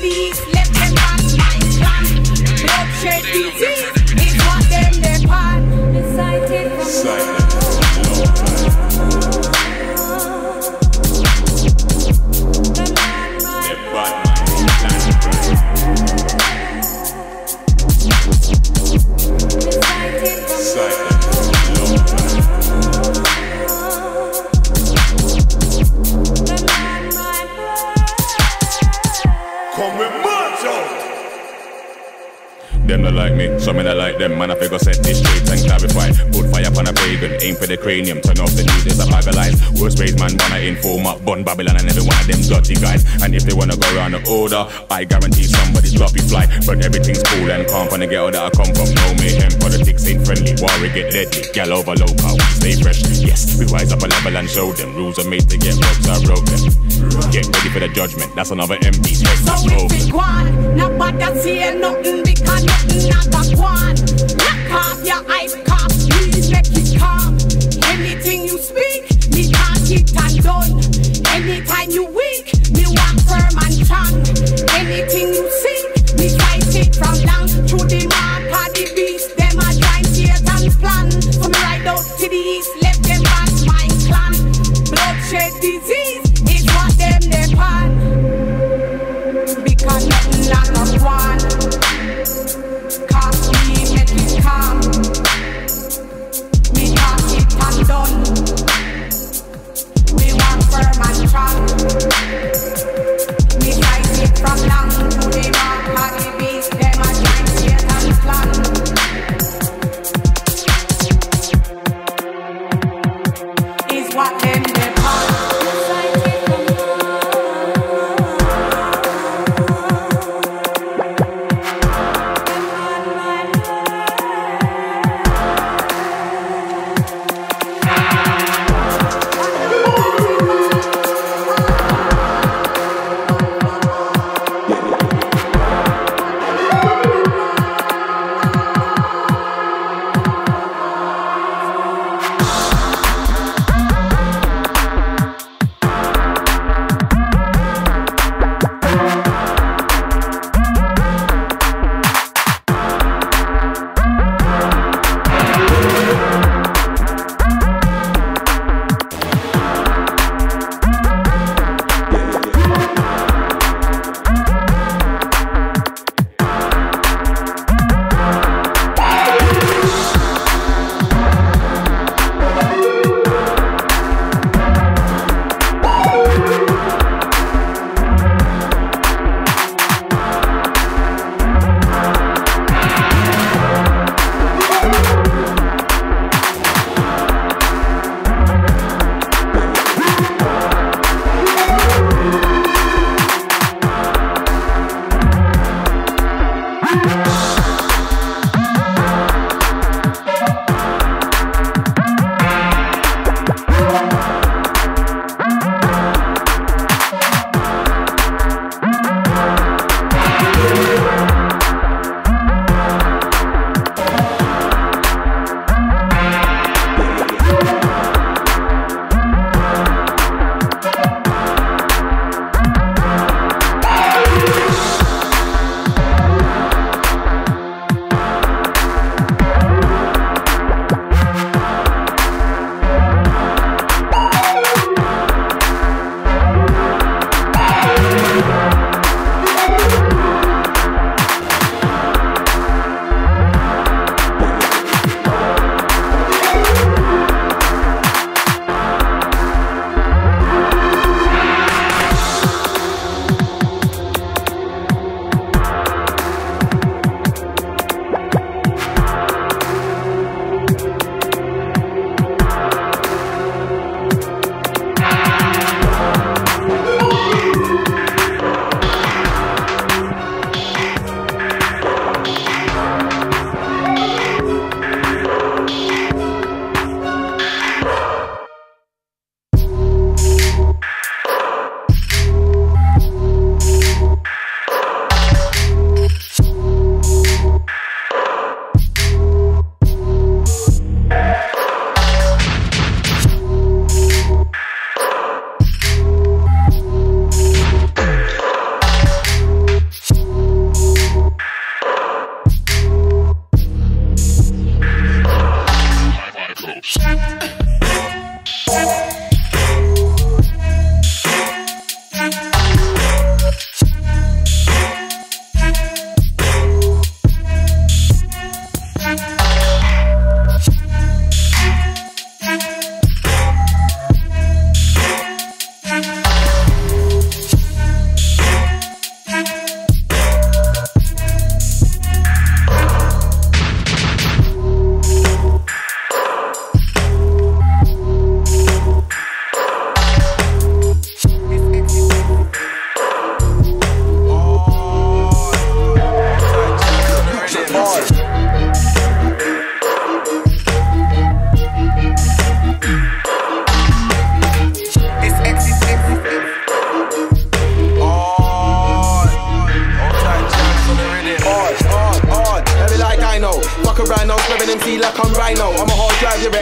ladies, left them on my stand. Bloodshed disease is what them they part. Recited them not like me, some men not like them. Man, I figure set this straight and clarify. Put fire upon a pagan, aim for the cranium. Turn off the news, there's a bag of lies. Worst raised man, wanna inform up, bun Babylon and every one of them dirty guys. And if they wanna go around the order, I guarantee somebody's sloppy fly. But everything's cool and calm from the ghetto that I come from. No mayhem, politics ain't friendly. War it get deadly, gal overload, we stay fresh. Yes, we rise up a level and show them. Rules are made to get broke, so I broke them. Get ready for the judgment, that's another MD. So if we want, nobody can see nothing because another one, knock off your ice cup, please make it calm. Anything you speak, me can't get undone. Anytime you weak, me walk firm and strong. Anything you seek, me fight it from down. Through the mark of the beast, them a trying Satan's plan. So me ride out to the east, left them back my clan. Bloodshed disease is what them they pan. Because nothing like a one. Cause we make it calm. We talk it and done. We want firm and strong. We fight it from long to the mark. How the beast them a trying to get and plan is what them they call.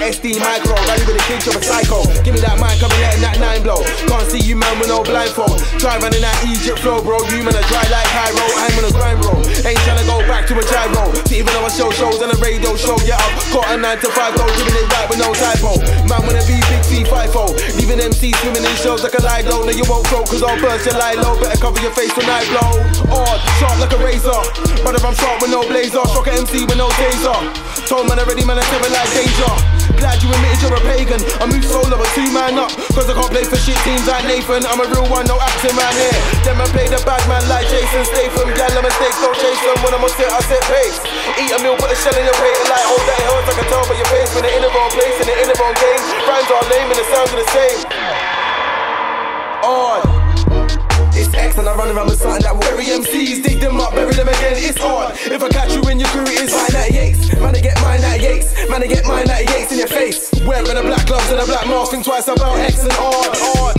the SD micro. Rally with a clinch of a psycho. Give me that mic, I'll be letting that nine blow. Can't see you man with no blindfold. Try running that Egypt flow, bro. You man are dry like Cairo, I'm on a grind roll. Ain't tryna go back to a gyro. See, even though I show shows on a radio show, yeah, I've got a 9 to 5 though, giving it right with no typo. Man wanna be big C5-0, leaving MC swimming in shows like a lido. No, you won't float, cause I'll burst your lie low. Better cover your face when I blow. Odd, sharp like a razor. Brother, I'm sharp with no blazer. Shock an MC with no taser. Told man already, man, I never like danger. Glad you admitted you're a pagan. I move solo, but 2 man up. Cause I can't play for shit teams like Nathan. I'm a real one, no acting man here. Then I play the bad man like Jason Statham. Gal, the mistakes don't chase them. When I'm on set, I set pace. Eat a meal, put a shell in your plate. And like, hold that hurts, I can tell by your face. When they're in the wrong place, and they're in the wrong game. Rhymes are lame and the sounds are the same. Odd. It's X and I run around with something that will bury MCs. Dig them up, bury them again, it's odd. If I catch you in your crew, it's mine at Yates. Man, I get mine at Yates. Man, I get mine at Yates in your face. Wearing the black gloves and a black mask. Think twice about X and odd.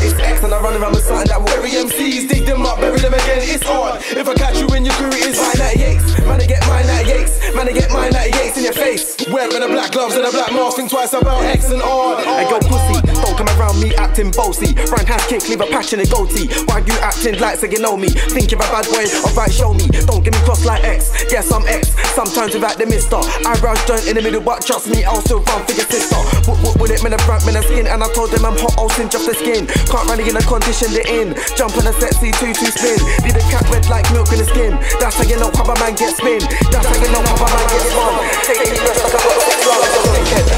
It's X and I run around with something that will bury MCs. Dig them up, bury them again, it's odd. If I catch you in your crew, it's mine at Yates. Man, I get mine at Yates. Man, I get mine at Yates in your face. Wearing the black gloves and a black mask. Think twice about X and odd. I go pussy. Don't come around me acting bossy. Round hand kick, leave a passionate goatee. Why you acting like so you know me? Think you're a bad boy, alright show me. Don't get me cross like X, yes I'm X. Sometimes without the mister. Eyebrows joint in the middle but trust me I'll still run for your sister. What with it, man I rank, man I skin. And I told them I'm hot, I'll singe off the skin. Can't run in a condition they're in. Jump on a sexy 2-2 spin. Be the cat red like milk in the skin. That's how you know how a man gets spin. That's how you know how a man gets spun. Take me rest like a lot of.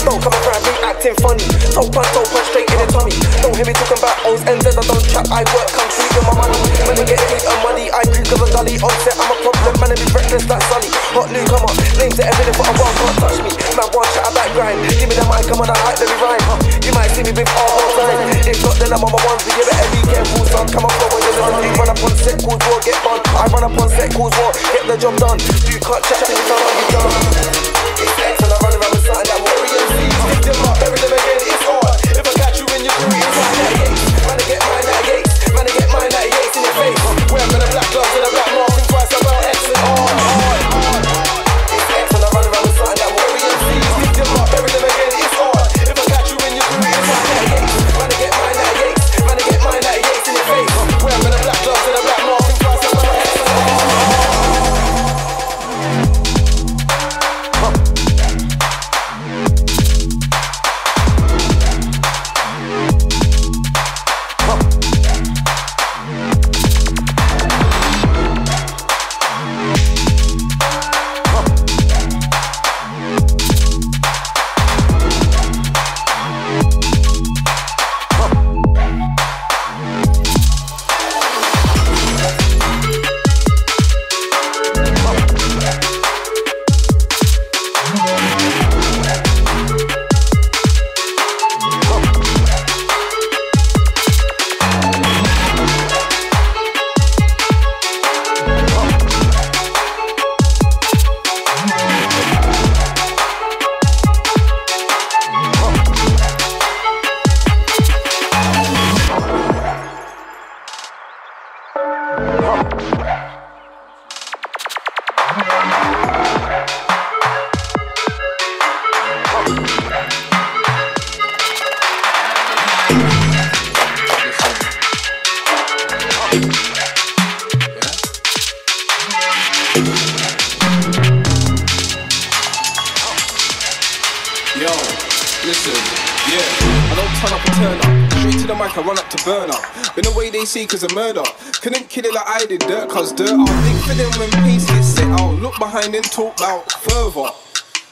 Don't come around me acting funny. So punch straight in the tummy. Don't hear me talking about O's and Z's. I don't trap, I work, come through with my money. When I get deep and muddy, I creep of a gully. Onset, I'm a problem, man, I be reckless like Sully. Hot newcomer, names that everything but a one can't touch me. Man, one shot, I back grind. Give me the mic, come on, I hype, let me rhyme. You might see me with all one. If not, then I'm on my ones. But you better be careful, son. Come on, flow, you're the run up on set, cause war, get done. I run up on set, cause war, get the job done. You can't chat till you know what you've done. It's X and I run around with something that warriors see. Pick them up, bury them again, it's all. Cause a murder, couldn't kill it like I did dirt, cause dirt out. Big for them when peace gets set out. Look behind and talk out further.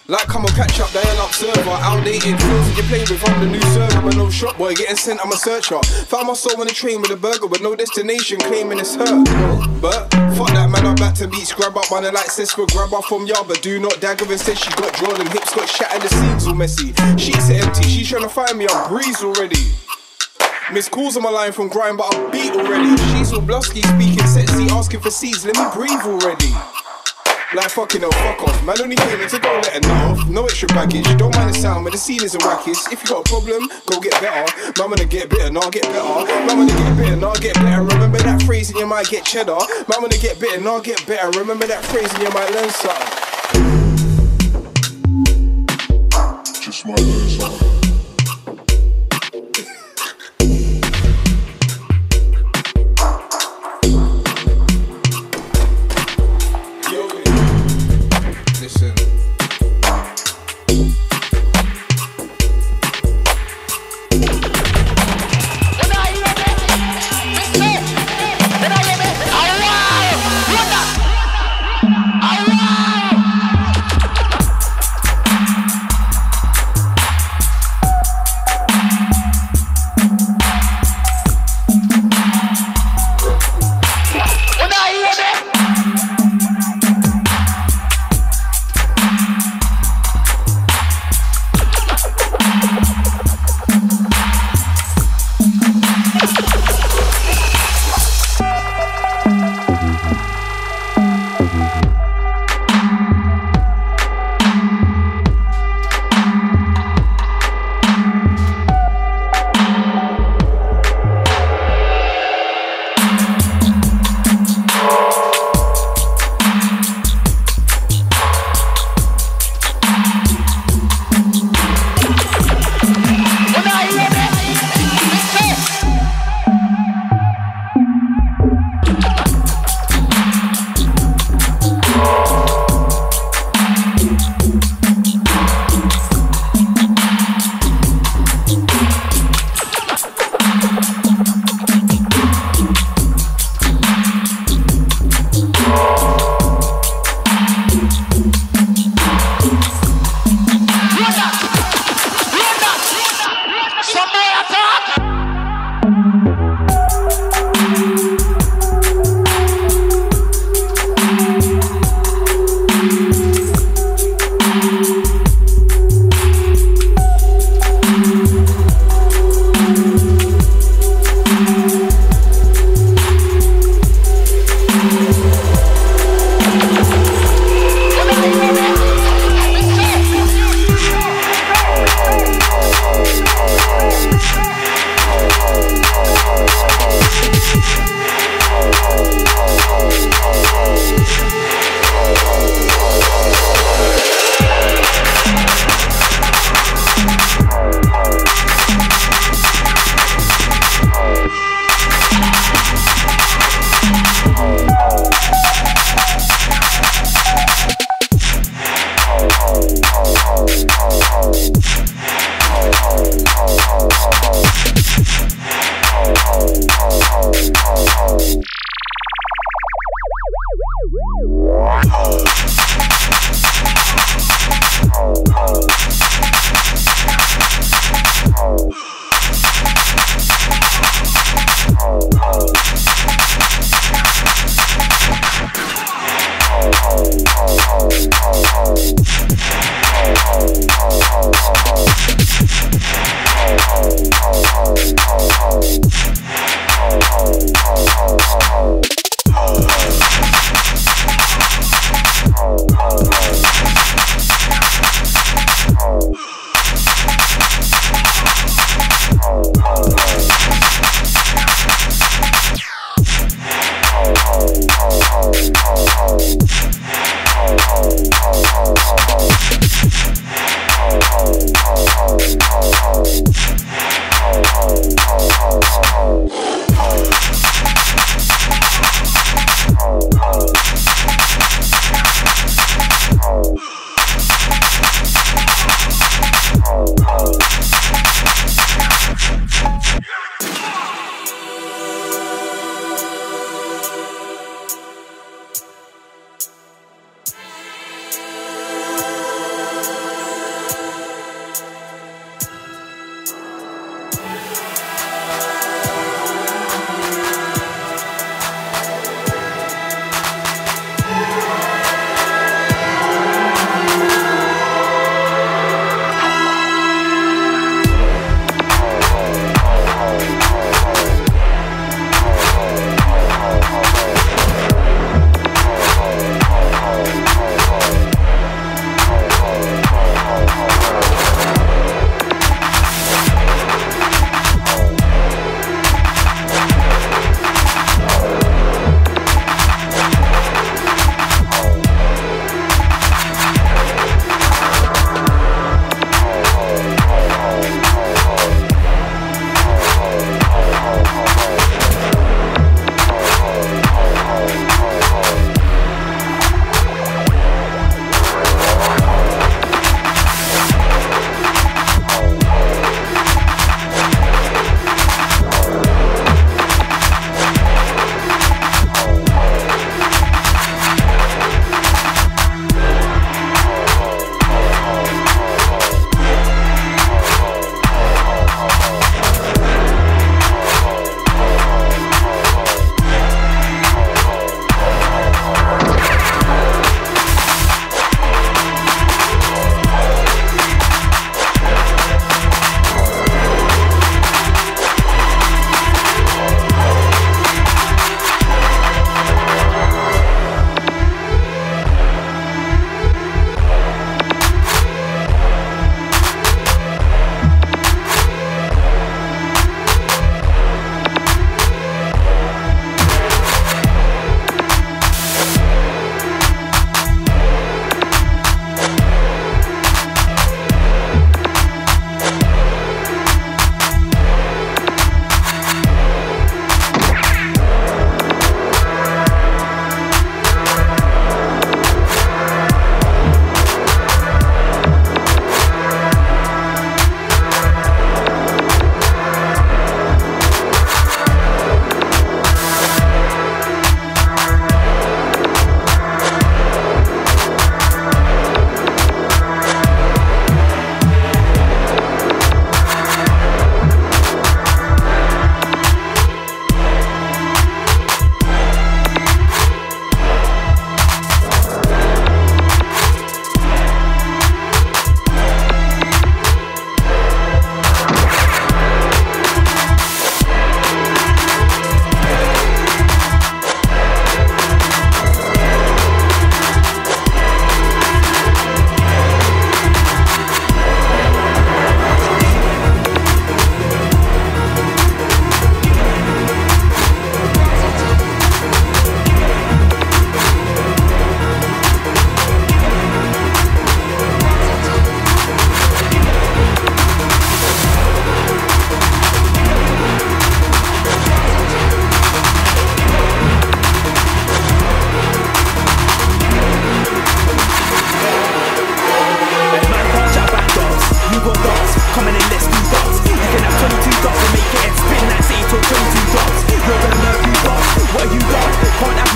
Like come on catch up, they an observer. Outdated things that you play with, I'm the new server. But no shop boy, getting sent, I'm a searcher. Found my soul on a train with a burger with no destination, claiming it's her. But fuck that man, I'm back to beats. Grab up one and like Cisco, grab up from y'all. But do not dagger and say she got drawn and hips got shattered, the scenes all messy. Sheets are empty, she's trying to find me, I'm breeze already. Miss calls on my line from grind, but I beat already. She's all blusky, speaking sexy, asking for seeds. Let me breathe already. Like fucking hell, fuck off. Man only came in to go let her nut off. No extra baggage, don't mind the sound, but the scene isn't wackest. If you got a problem, go get better. Man wanna get bitter, nah, get better. Man wanna get bitter, nah, get better. Remember that phrase and you might get cheddar. Man wanna get bitter, nah, get better. Remember that phrase and you might learn something.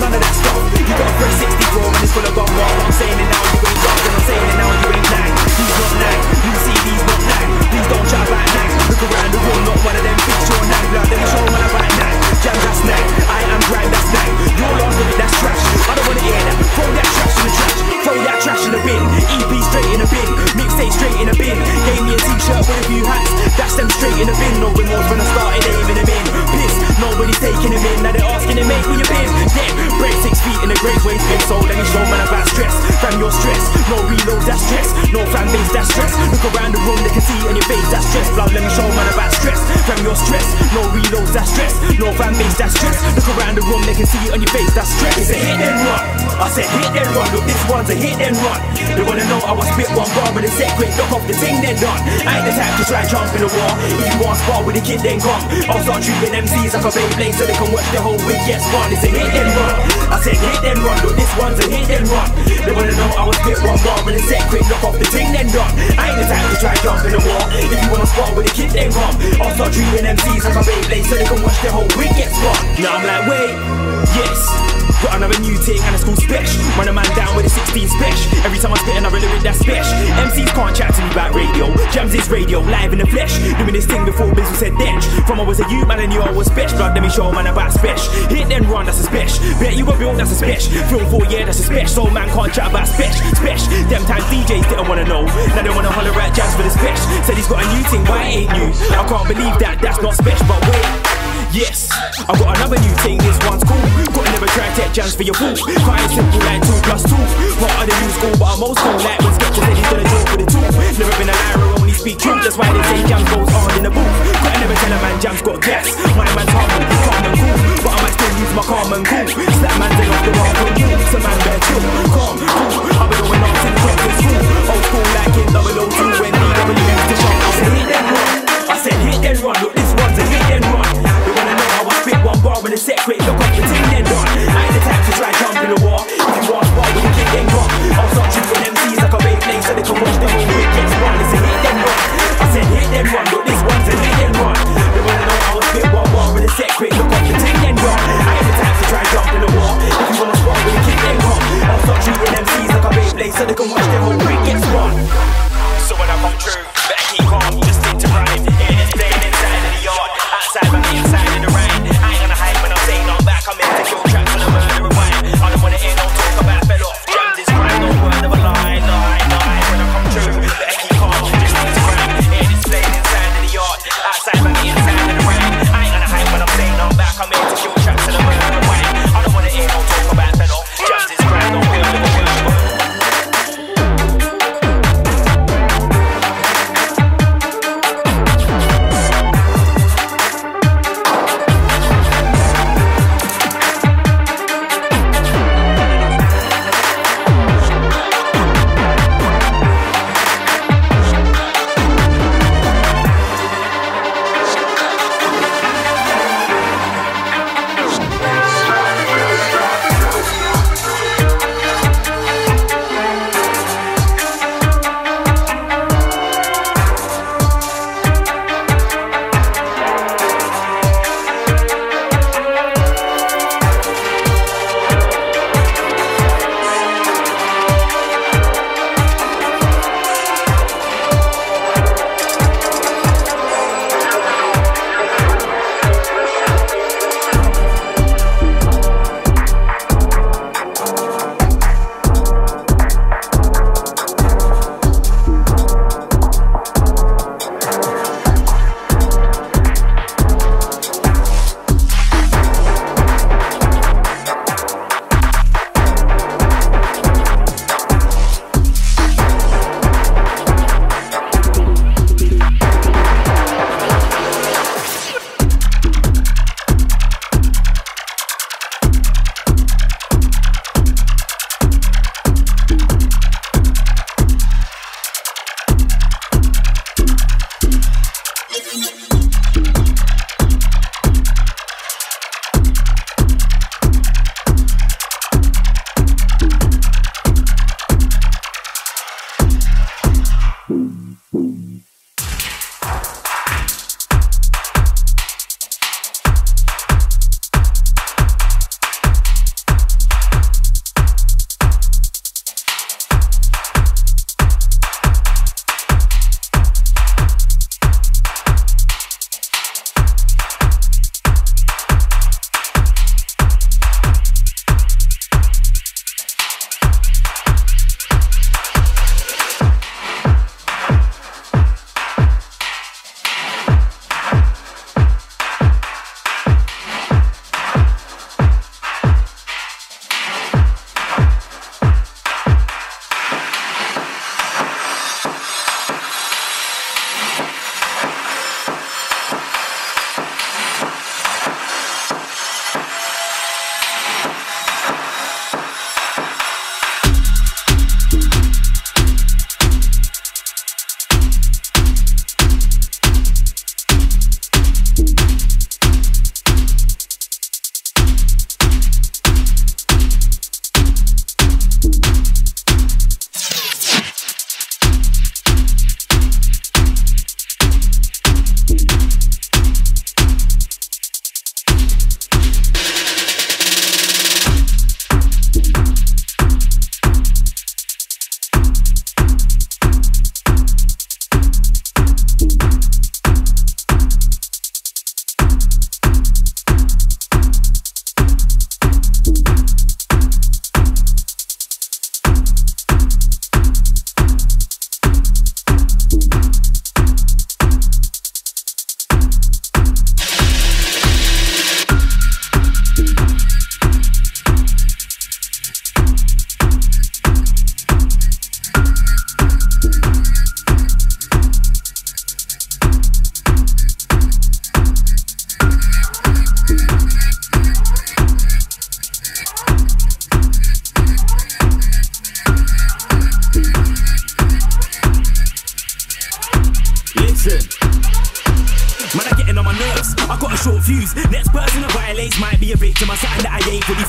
none of that stuff. You got a fresh 64 and it's full of bomb. I'm saying it now, you ain't dark, and I'm saying it now, you ain't nag. He's not nag, you see he's not nag. Please don't try by nag. Look around the room, not one of them fix your nag. Blood, let me show when I buy nag. Jam, that's nag, I am grime, that's nag. You're on it, that's trash, I don't wanna hear that. Throw that trash in the trash, throw that trash in the bin. EP straight in the bin, mixtape straight in the bin. Gave me a t-shirt with a few hats, that's them straight in the bin. No remorse when I started aiming them in. Piss, nobody's taking him in, now they're asking him, mate, who you been? Yeah, break 6 feet in a great way, so let me show man about stress. Fam, your stress, no reloads, that's stress. No fan base, that's stress. Look around the room, they can see on your face, that's stress. Blood, let me show man about stress. Fam, your stress, no reloads, that's stress. No fan base, that's stress. Look around the room, they can see on your face, that's stress. It's a hit and run, I said hit and run. Look, this one's a hit and run. They wanna know how I spit one bar, but they said quick, knock off the thing, they're done. I ain't the type to try jump in the war. If you want spar with a kid, then come. I'll start treating MCs like a Beyblade so they can watch the whole week. Yes, fun, it's a hit and run. I said hit and run. Look, this one's a hit and run. They wanna know I was spit one bar, but they said quick, knock off the thing, then done. I ain't the type to try jump in the war. If you wanna spar with a kid, then come. I'll start treating MCs like a Beyblade so they can watch the whole week. Yes, fun. Now I'm like, wait, yes. Got another new thing and it's called special. Run a man down with a 16 special. Every time I spit another lyric that's special. MCs can't chat to me about radio. Jams is radio, live in the flesh. Doing this thing before business said dench. From I was a youth man I knew I was special. Blood, let me show man about special. Hit then run, that's a special. Bet you were built, that's a special. Film for yeah, that's a special. So man can't chat about special. Special. Them times DJs didn't wanna know. Now they wanna holler at Jams for the special. Said he's got a new thing, why it ain't new? I can't believe that, that's not special, but wait. Yes, I've got another new thing, this one's cool. Gotta never try and take jams for your fool. Crying simple like 2 plus 2. Part of the new school, but I'm old school. Like when Sketches said he's gonna joke with a tool. Never been a liar, I only speak truth. That's why they say jams goes hard in the booth. Gotta never tell a man jams got gas. My man's calm and cool. But I might still use my calm and cool. Slap man's head off the mark on you. So man better chill, calm, cool. I've been going on since rock is cool. Old school like in 002 when DW used to shop. I said hit and run, I said hit and run. Look, this one's a hit and run. One bar with a set quick, look up the team, then done. I ain't the type to try jump in the war. If you want bar with a kick, then come. I'll start shooting MCs like a Beyblade so they can watch the whole week. It's one, it's a hit then run. I said hit then run, look, this one's a hit then run. They wanna know I was fit one bar with a set quick, look up the team, then done. I ain't the type to try jump in the war. If you wanna spar with a kick, then come. I'll start shooting MCs like a Beyblade so they can watch the whole week. It's one. So when I come through, better keep calm, just need to rhyme. It is playing inside of the yard, outside by the inside of the rain. I'm in to kill tracks for the murder and wine. I don't wanna hear no talk about fell off. Jams is crime, no word of a lie. No, I know when I come true. Let it keep calm, just need to grind. Hear this playing inside of the yard, outside by the inside of the rain. I ain't gonna hide when I'm saying I'm back. I'm in to kill tracks for the murder and wine. I don't wanna hear no talk about fell off. Jams is crime, no word of a lie.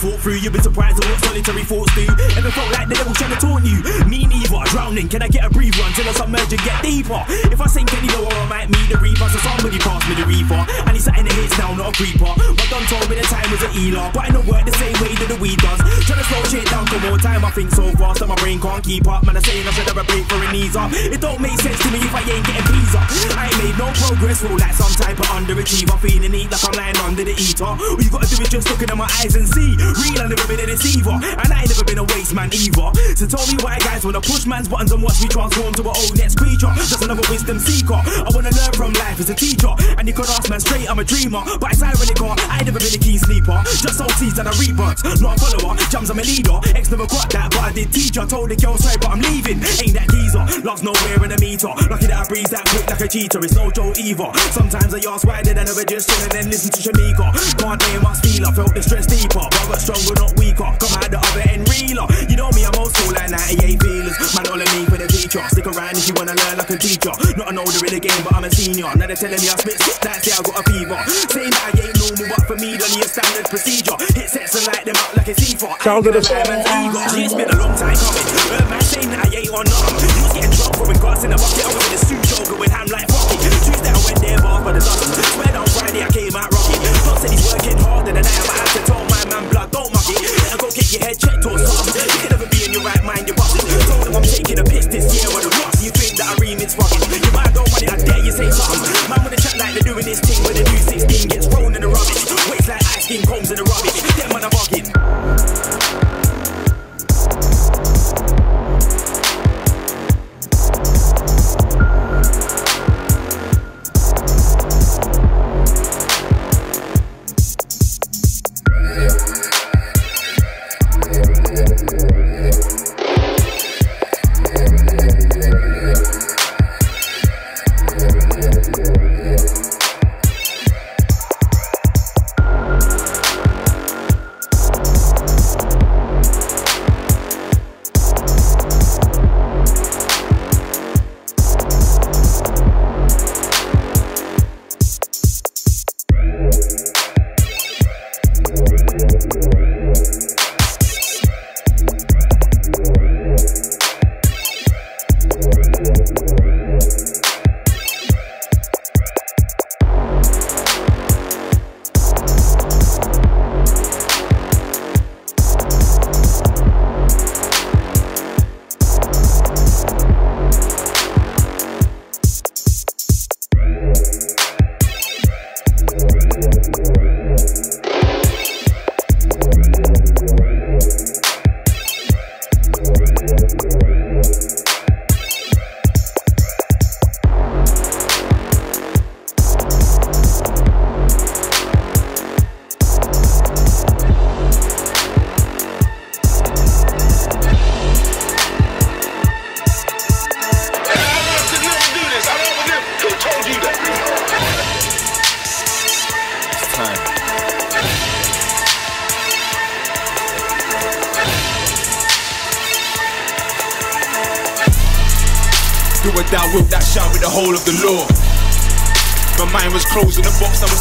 thought through. You've been surprised at what solitary thoughts do. Ever felt like the devil trying to taunt you? Me neither, drowning, can I get a breather until I submerge and get deeper? If I sink any lower, I might meet the reaper. So somebody pass me the reaper. And he's sat in the hits now, not a creeper. My gun told me the time was a healer, but I don't work the same way that the weed does. Trying to slow shit down for more time, I think so fast that my brain can't keep up. Man, I'm saying I should have a break for an ease up. It don't make sense to me if I ain't getting peas up. I ain't made no progress, roll like some type of underachiever. Feeling neat like I'm lying under the eater. All you gotta do is just looking at my eyes and see. Real, I've never been a deceiver, and I ain't never been a waste man either. So tell me why guys wanna push man's buttons and watch me transform to an old next creature. Just another wisdom seeker. I wanna learn from life as a teacher. And you could ask man straight, I'm a dreamer. But it's ironic, I ain't never been a keen sleeper. Just sold seeds and I rebirth. Not a follower, jams, I'm a leader. Ex never got that, but I did teach her. Told the girl, sorry, but I'm leaving. Ain't that geezer, lost nowhere in a meter. Lucky that I breeze that quick like a cheater. It's no joke either. Sometimes I ask why did I never just chill and then listen to Shamika. Can't name my stealer, felt the stress deeper. But I got stronger, not weaker. Come out the other end realer. You know me, I'm old school like 98 feelers. Man, all I need for the teacher. Stick around if you wanna learn like a teacher. Not an older in the game, but I'm a senior. Now they're telling me I spit shit, that's yeah, I got a fever. Saying that I ain't normal, but for me, only a standard procedure. Hit sets and light them up like a C4. It's been a long time coming. Man, saying that I ain't on nothing. You was getting drunk for a glass in a bucket. I was in a suit show going ham like fucking. Tuesday I went there, bar for the dozen. Swear on Friday I came out rocking. Bob said he's working harder than I am. I had to tell my man, blood, don't muck it. Better go get your head checked or something. You can never be in your right mind, you're busting. Told him I'm taking a piss this year with a rock. You think that I remix fucking? You might don't want it, I dare you say something. Man with a chat like they're doing this thing with the new 16 gets thrown in the rubbish. Waits like ice cream combs in the rubbish. Them man are bugging.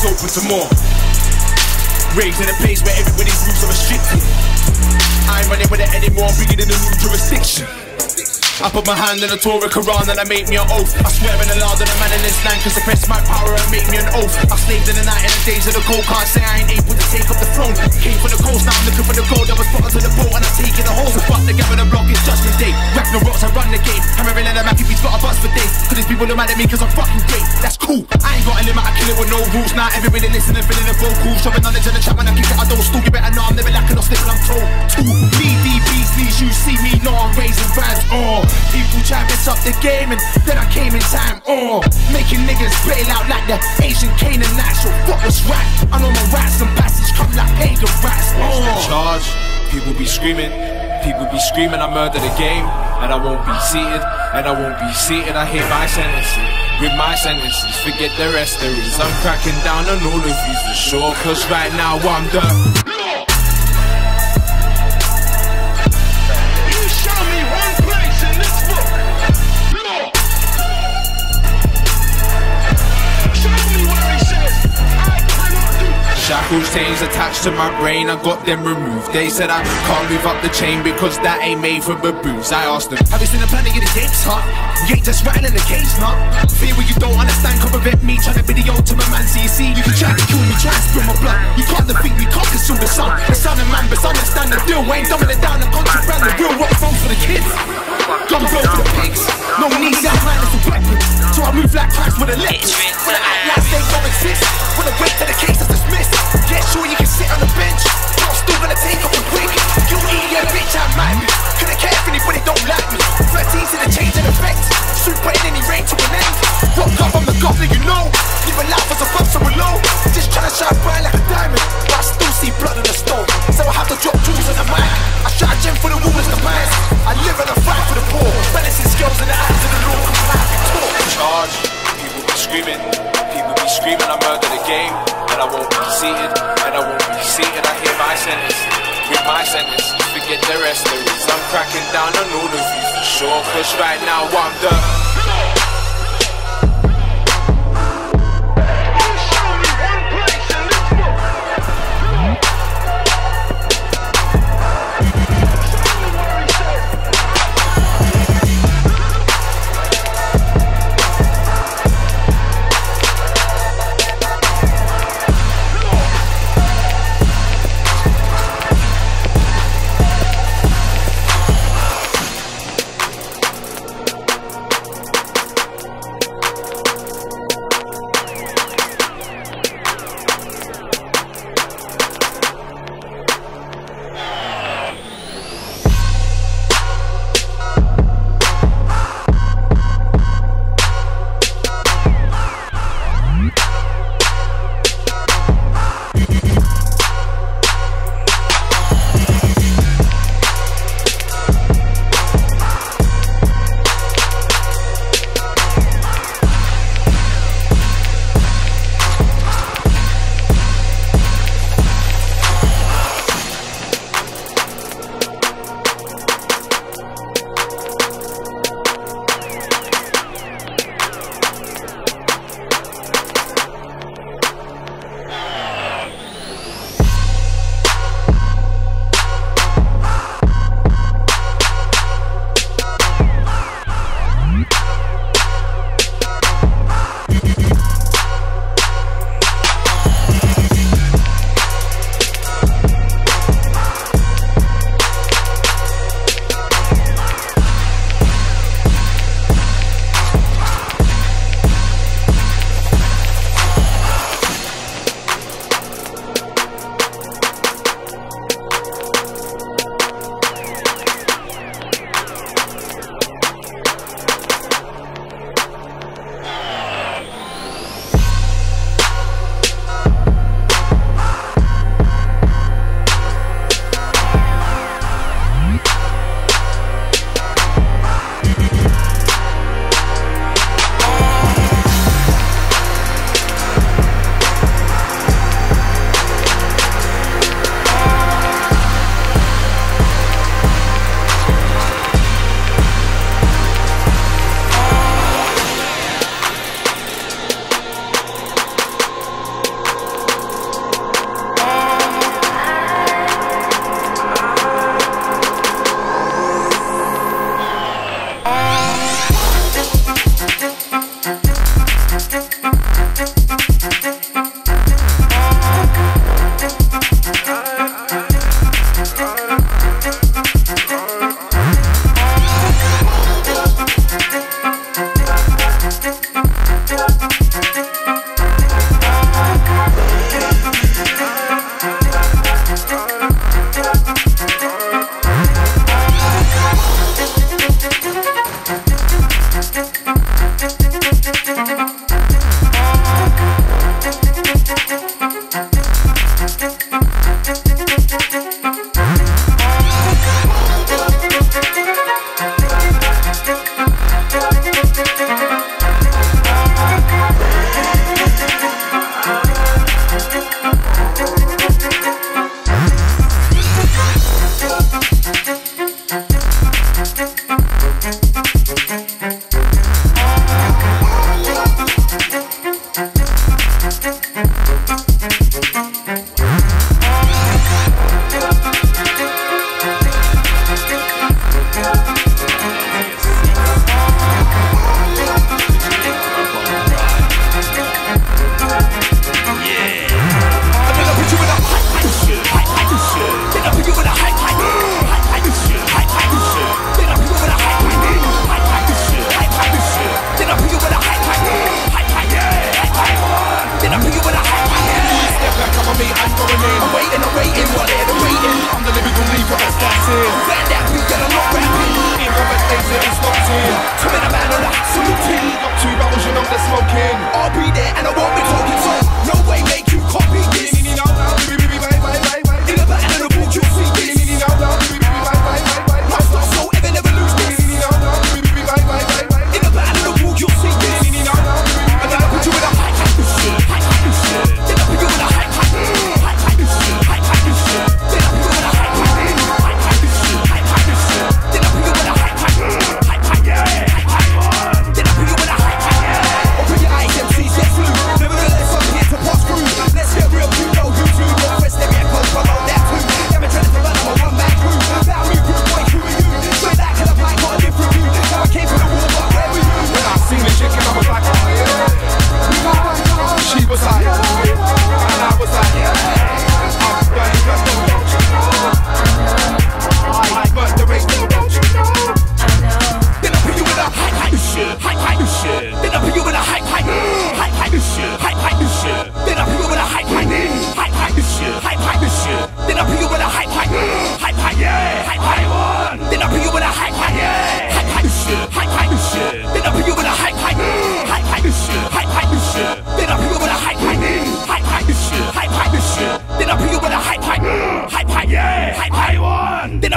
Open to more. Raised in a place where everybody's rules are restricted. I ain't running with it anymore, I'm bigger than a new jurisdiction. I put my hand on the Torah Quran and I make me an oath. I swear in the law that a man in this land can suppress my power and make me an oath. I slaved in the night and the days of the cold, can't say I ain't able to take up the throne. Came for the coast, now I'm looking for the gold. I was brought onto the boat and I'm taking the holes. Fuck the gap in the block, it's judgment day. Rack the rocks, I run the gate. Hammering in the map, he's got a bus for days. Cause these people are mad at me cause I'm fucking great. That's cool. I ain't got a limit, I kill it with no rules. Now everybody listening, feeling the vocals. Shoving knowledge in the chat when I kick it, I don't steal. You better know I'm never lacking or slipping, I'm told too. BDBs, please you see me, know I'm raising fans, oh. People try to mess up the game and then I came in time, oh. Making niggas bail out like the Asian Canaanites. So what was right? I know my rights and passage come like pagan rights, oh. What's the charge? People be screaming I murder the game. And I won't be seated, and I won't be seated. I hate my sentences, with my sentences. Forget the rest there is, I'm cracking down on all of you for sure. Cause right now I'm done. Shackles chains attached to my brain, I got them removed. They said I can't move up the chain because that ain't made for baboons. I asked them, have you seen a planet in the gates, huh? You ain't just ratting in the cage, nah. Fear what you don't understand, come prevent me trying to be the ultimate man. So you see, you can try to kill me, try to spill my blood. You can't defeat me, can't consume the sun. The son of man, but understand the deal. I ain't dumbing it down, the contraband, the real rock phone for the kids. Guns blow for the pigs, no need that man, it's a weapon. So I move like Christ with a lips. When I act like they don't exist, when I wait till the case is dismissed. Yeah, sure you can sit on the bench, but I'm still gonna take off the wig. You eat that bitch, I might be. Couldn't care if anybody don't like me. 13's in a change and effect, super in any range to an end. Rock up, I'm the governor, you know. Live a life as a bump so low. Just tryna shine bright like a diamond, but I still see blood on the stove. So I have to drop tools on the mic. I shot a gem for the woman's demise. I live in a fight for the poor, balancing skills in the eyes of the law. Charge, people be screaming. People be screaming, I murder the game. And I won't be seated, and I won't be seated. I hear my sentence, with my sentence. Forget the rest of it, I'm cracking down on all of you. Sure, push right now, I'm done.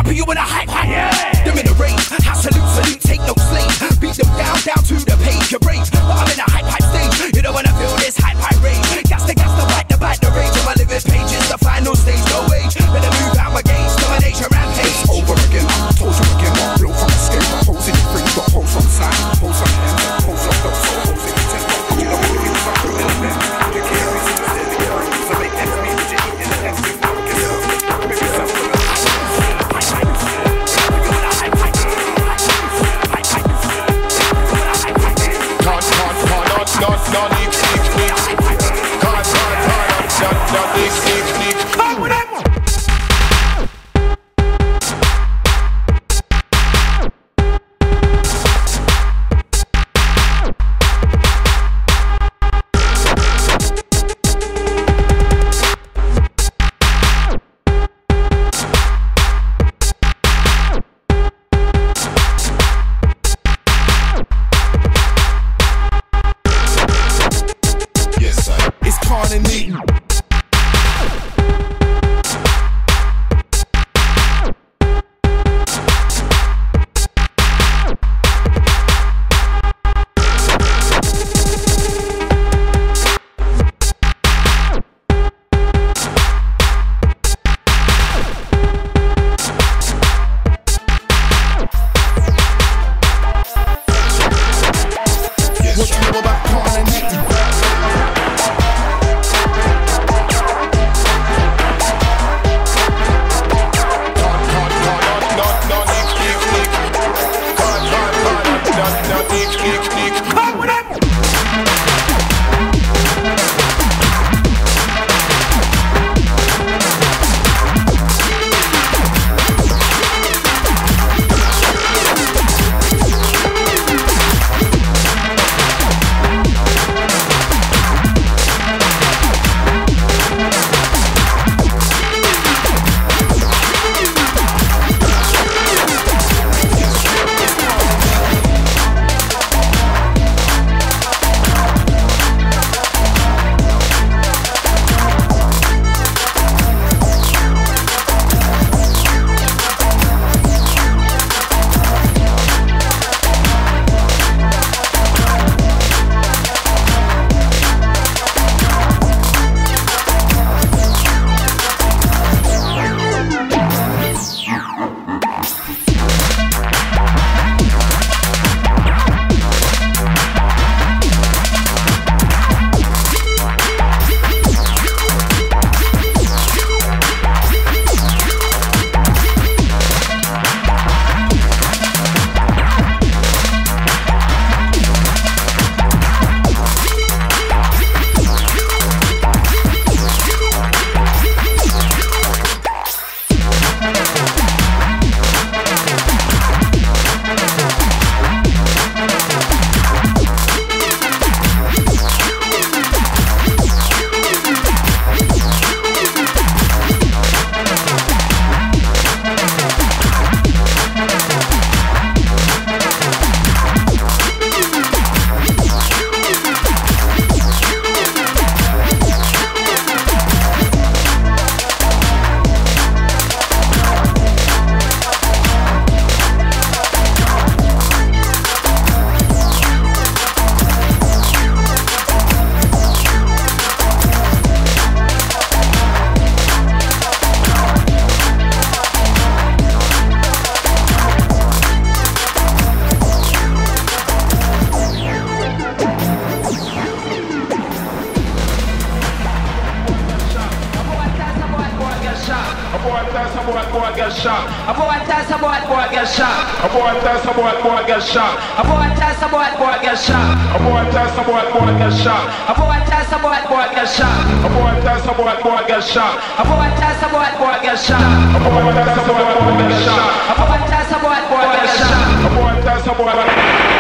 put you in a hype, yeah. Them in a rage, I salute, take no slaves. Beat them down to the page, your rage. But I'm in a hype stage, you don't wanna feel this hype rage. Gas the bite, the bite, the rage of my living pages. The final stage, no age, better move out my gaze. Domination rampage, over again, told you again. Blow from the skin, pose in the frame, got pose on side, pose on hand, pose on the soul, pose in the temple. You know what you fucking live in. Boy, that's a boy, boy,